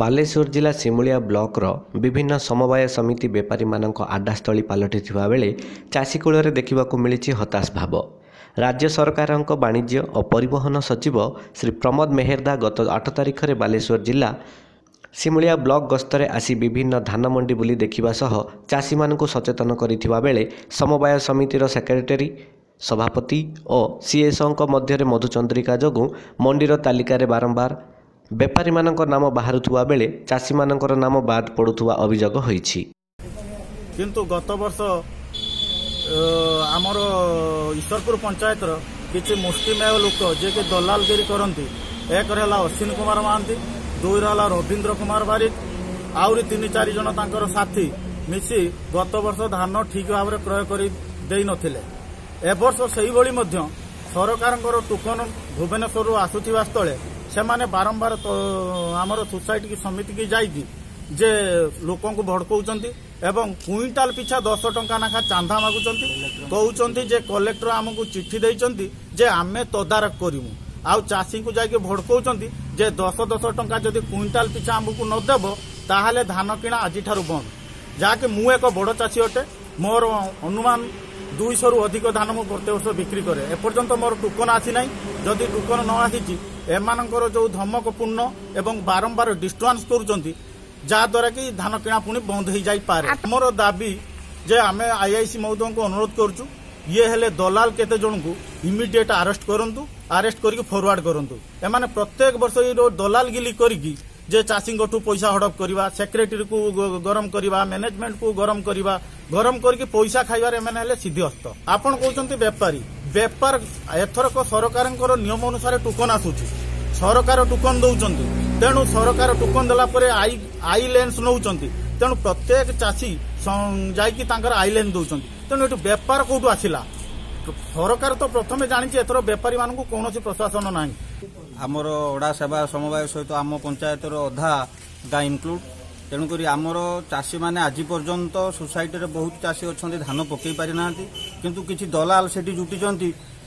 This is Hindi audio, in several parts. बालेश्वर जिला सिमुलिया ब्लॉक रो विभिन्न समवाय समिति व्यापारी मानक आडास्थली पलटि थिबा बेले चासी कूल रे देखिबाकू मिलिछि हताश भाव। राज्य सरकारक वाणिज्य और परिवहन सचिव श्री प्रमोद मेहरदा गत 8 तारिख रे बालेश्वर जिला सिमुलिया ब्लॉक गस्तरे आसी विभिन्न धान मंडी बुली देखिबा सह चासी मानकू सचेतन करिथिबा बेले समवाय समितिर सेक्रेटरी सभापति और सीएसओ मध्य मधुचंद्रिका जोगु मंडीर तालिकार बारंबार बेपारी मानक नाम बाहरुवा बेले चाषी मानक नाम बाद पड़ुवा अभियोग होइछि। किंतु गत वर्ष आमर ईश्वरपुर पंचायत किसी मुस्लिमेय लोक जे के दलालगिरी करती एक रहा अश्विन कुमार महांती, दुई रहा रवींद्र कुमार बारिक, आउरी तीन चार जन तांकर साथी मिसी गत वर्ष धान ठीक भाव में क्रय कर दे नथिले। ए वर्ष सही भली मध्य सरकारंकर टोकन भुवनेश्वर आसुथिबा स्थले से माने बारंबार तो आमर सोसाइटी की समिति की जाइकी जे लोक भड़काउंट एवं क्विंटाल पिछा 10 टंका नाखा चांदा मागुंट कहते जे कलेक्टर आमको चिठी देइचंती जे आमे तदारक करूँ आउ चाषी को जाके भड़काउंट जे 10 टंका जदि क्विंटाल पिछा आमको नदेव ताहले धान किणा आज बंद। जहाँकि मु एक बड़ चाषी अटे, मोर अनुमान 200 रु अधिक धान मु प्रत्येक वर्ष बिक्री करे। एपर्यंत मोर टोकन आसी ना, जदि टोकन न आसी एमानंकर जो धमकपूर्ण एवं बारंबार डिस्टर्बांस करुचंती जाद्वारा कि धान किणा पुणी बंद हो जाए। आमर दाबी जे आम आईआईसी महोदय को अनुरोध करुचु ये हेले दलाल केते जन को इमिडिएट आरेस्ट करूँ, आरेस्ट करके फरवर्ड करूँ। एमाने प्रत्येक वर्ष ये दलालगिरी करी जे चाषी पैसा हड़प करवा, सेक्रेटरी को गरम करवा, मैनेजमेंट को गरम करके पैसा खाइबार सिद्धहस्त। आपण कहते व्यापारी व्यापार एथरक सरकार नियम अनुसार टोकन आसूची, सरकार टोकन दौरान तेणु सरकार टोकन देलापर आई लेंस नौ तेणु प्रत्येक चाषी जाकर आई लेंस दौरान तेणु ये व्यापार कौटू आसला। सरकार तो प्रथम जानी एथर व्यापारी मानू कौन प्रशासन ना। आमर ओडा सेवा समवाय सहित आम पंचायतर अधा गाँ इनक्लूड, तेणुक आमर चाषी मैंने आज पर्यंत सोसाइटी में बहुत चाषी अच्छा धान पकई पारि ना, किंतु किसी दलाल से जुटी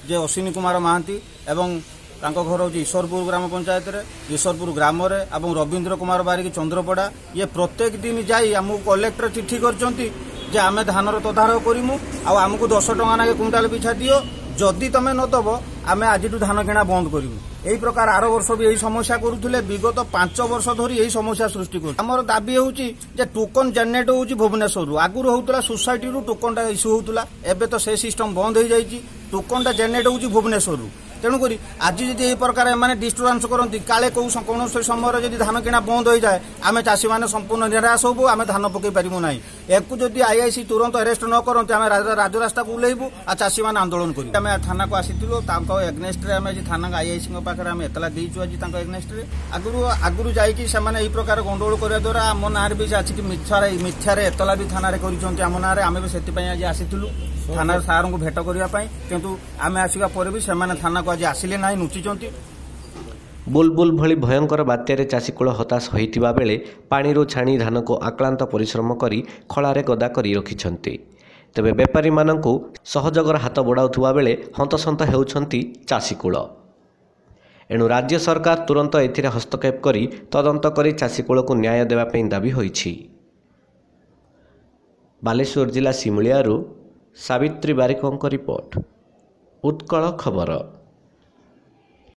जे अश्विनी कुमार महांती एवं घर हूँ ईश्वरपुर ग्राम पंचायत रे, ईश्वरपुर ग्राम रे एवं रवींद्र कुमार बारिक चंद्रपड़ा ये प्रत्येक दिन जाई आमु कलेक्टर चिठी करचंती जे आमे धान तदारक करिमु आ आमको 10 टंका नागे क्विंटाल पिछा दियो, जदि तमे नदब आमे आज धान किणा बंद करूँ। यही प्रकार आर वर्ष भी यही समस्या करुले, विगत 5 वर्ष धरी यही समस्या सृष्टि कर। आमर दाबी हूँ जे टोकन जेनेरेट हो भुवनेश्वर, आगुरी होता सोसाइटी टोकन टा इश्यू होता, एबे तो से सिस्टम बंद हो जाएगी, टोकन टा जेनेरेट हो भुवनेश्वर। तेणुक आज जब यही प्रकार एम डिस्टर्बांस करती काले कौन से समय जब धान किणा बंद हो जाए आम चाषी मैंने संपूर्ण निराश होबू, आम धान पकई पारू ना। एक जदि आईआईसी तुरंत अरेस्ट न करते आम राजरास्ता को ओल्लू आ चाषी मैंने आंदोलन करें। थाना को आसीलु एग्नेस्ट थाना आईआईसी पाखे आम एतला देचु आज एग्नेस्ट आगुरी जाने प्रकार गंडोल करने द्वारा आम ना भी आसिक मिथ्यार एतला भी थाना करते आम ना आम भी से आज आसीलु थाना सार को भेट करने, कितु आम आसवापर भी से थाना को आज आसिले ना नुचिंट। बुलबुल भली भयंकर बात्यारे चाषीकूल हताश होता बेले पाणीरू छाणी धान को आक्रांत परिश्रम करी खळारे गदा करी रखिछंती, तबे व्यापारी मानंकु सहजगर हाथ बढाउथुवा बेले हंतसंत हेउछंती चाषीकूल। एणु राज्य सरकार तुरंत एथिरे हस्तक्षेप करी तदंत करी चाषीकूल को न्याय देबा पई दाबी होईछि। बालेश्वर जिला सिमुलियारू सावित्री बारिकंक रिपोर्ट, उत्कल खबर।